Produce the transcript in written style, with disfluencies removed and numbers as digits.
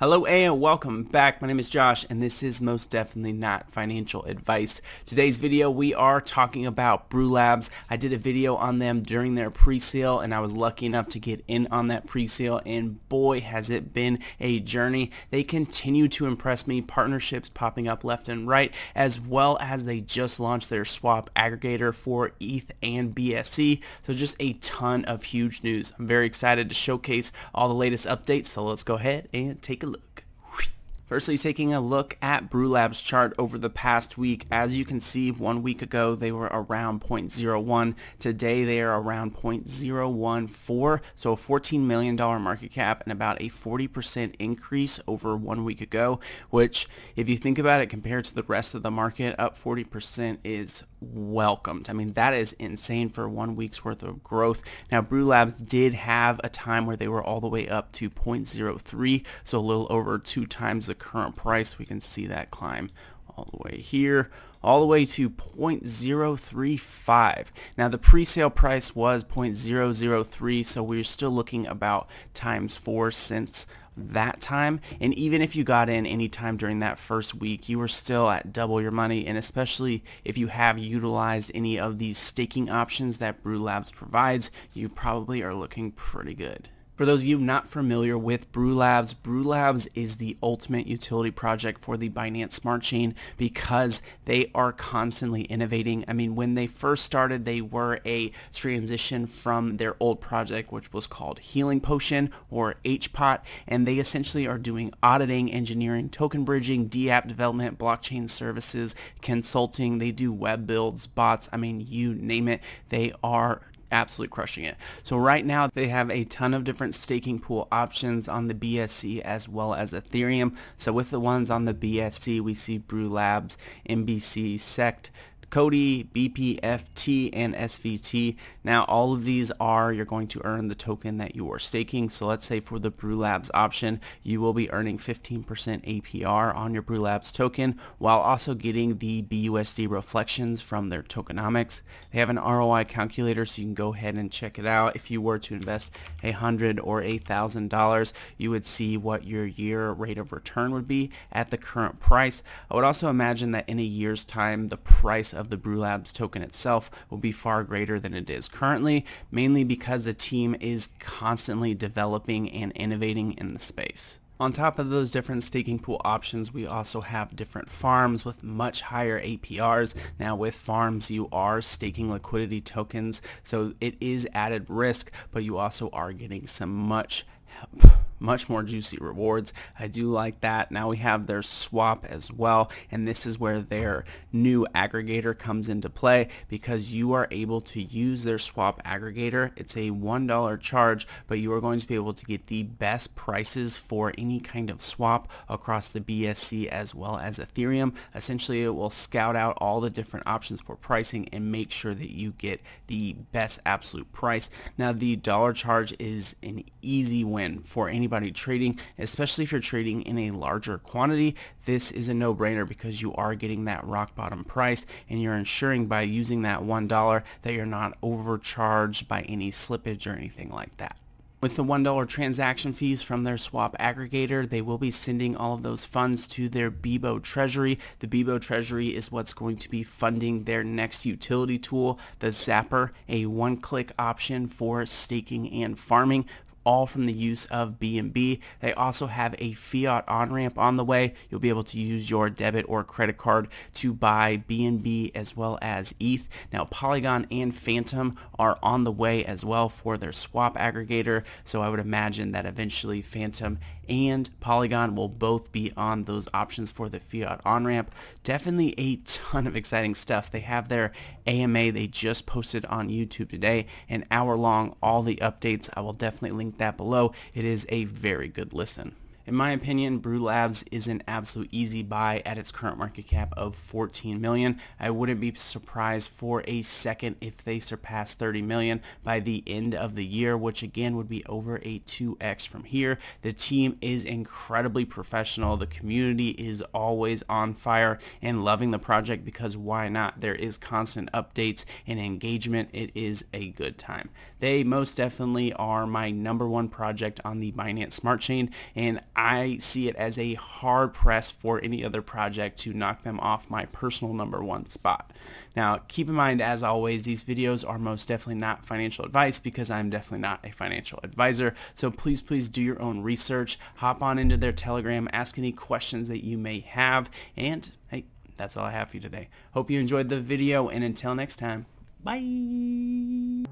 Hello and welcome back. My name is Josh and this is most definitely not financial advice. Today's video we are talking about Brewlabs. I did a video on them during their pre-sale and I was lucky enough to get in on that pre-sale, and boy has it been a journey. They continue to impress me, partnerships popping up left and right, as well as they just launched their swap aggregator for ETH and BSC. So just a ton of huge news. I'm very excited to showcase all the latest updates, so let's go ahead and take a look. Firstly, taking a look at Brewlabs chart over the past week, as you can see, 1 week ago they were around 0.01. Today they are around 0.014, so a $14 million market cap and about a 40% increase over 1 week ago, which if you think about it compared to the rest of the market, up 40% is welcomed. I mean, that is insane for 1 week's worth of growth. Now, Brewlabs did have a time where they were all the way up to 0.03, so a little over 2 times the current price. We can see that climb all the way here, all the way to 0.035. Now the pre-sale price was 0.003, so we're still looking about times 4 since that time. And even if you got in any time during that first week, you were still at double your money, and especially if you have utilized any of these staking options that Brewlabs provides, you probably are looking pretty good. For those of you not familiar with Brewlabs, Brewlabs is the ultimate utility project for the Binance Smart Chain because they are constantly innovating. I mean, when they first started, they were a transition from their old project, which was called Healing Potion or HPOT, and they essentially are doing auditing, engineering, token bridging, DApp development, blockchain services, consulting. They do web builds, bots. I mean, you name it, they are absolutely crushing it. So right now they have a ton of different staking pool options on the BSC as well as Ethereum. So with the ones on the BSC, we see Brewlabs, MBC, Sect, Cody, BPFT, and SVT. Now all of these are, you're going to earn the token that you are staking. So let's say for the Brewlabs option, you will be earning 15% APR on your Brewlabs token while also getting the BUSD reflections from their tokenomics. They have an ROI calculator, so you can go ahead and check it out. If you were to invest $100 or $1,000, you would see what your year rate of return would be at the current price. I would also imagine that in a year's time, the price of the Brewlabs token itself will be far greater than it is currently, mainly because the team is constantly developing and innovating in the space. On top of those different staking pool options, we also have different farms with much higher APRs. Now with farms, you are staking liquidity tokens, so it is added risk, but you also are getting some much more juicy rewards. I do like that. Now we have their swap as well, and this is where their new aggregator comes into play because you are able to use their swap aggregator. It's a $1 charge, but you are going to be able to get the best prices for any kind of swap across the BSC as well as Ethereum. Essentially, it will scout out all the different options for pricing and make sure that you get the best absolute price. Now the dollar charge is an easy win for anybody trading, especially if you're trading in a larger quantity. This is a no-brainer because you are getting that rock bottom price, and you're ensuring by using that $1 that you're not overcharged by any slippage or anything like that. With the $1 transaction fees from their swap aggregator, they will be sending all of those funds to their Bibo Treasury. The Bibo Treasury is what's going to be funding their next utility tool, the Zapper, a one-click option for staking and farming, all from the use of BNB. They also have a fiat on-ramp on the way. You'll be able to use your debit or credit card to buy BNB as well as ETH. Now Polygon and Phantom are on the way as well for their swap aggregator, so I would imagine that eventually Phantom and Polygon will both be on those options for the fiat on-ramp. Definitely a ton of exciting stuff. They have their AMA they just posted on YouTube today, an hour long, all the updates. I will definitely link that below. It is a very good listen. In my opinion, Brewlabs is an absolute easy buy at its current market cap of 14 million. I wouldn't be surprised for a second if they surpass 30 million by the end of the year, which again would be over a 2x from here. The team is incredibly professional. The community is always on fire and loving the project because why not? There is constant updates and engagement. It is a good time. They most definitely are my #1 project on the Binance Smart Chain, and I see it as a hard press for any other project to knock them off my personal #1 spot. Now, keep in mind, as always, these videos are most definitely not financial advice because I'm definitely not a financial advisor. So please do your own research. Hop on into their Telegram, ask any questions that you may have, and hey, that's all I have for you today. Hope you enjoyed the video, and until next time, bye.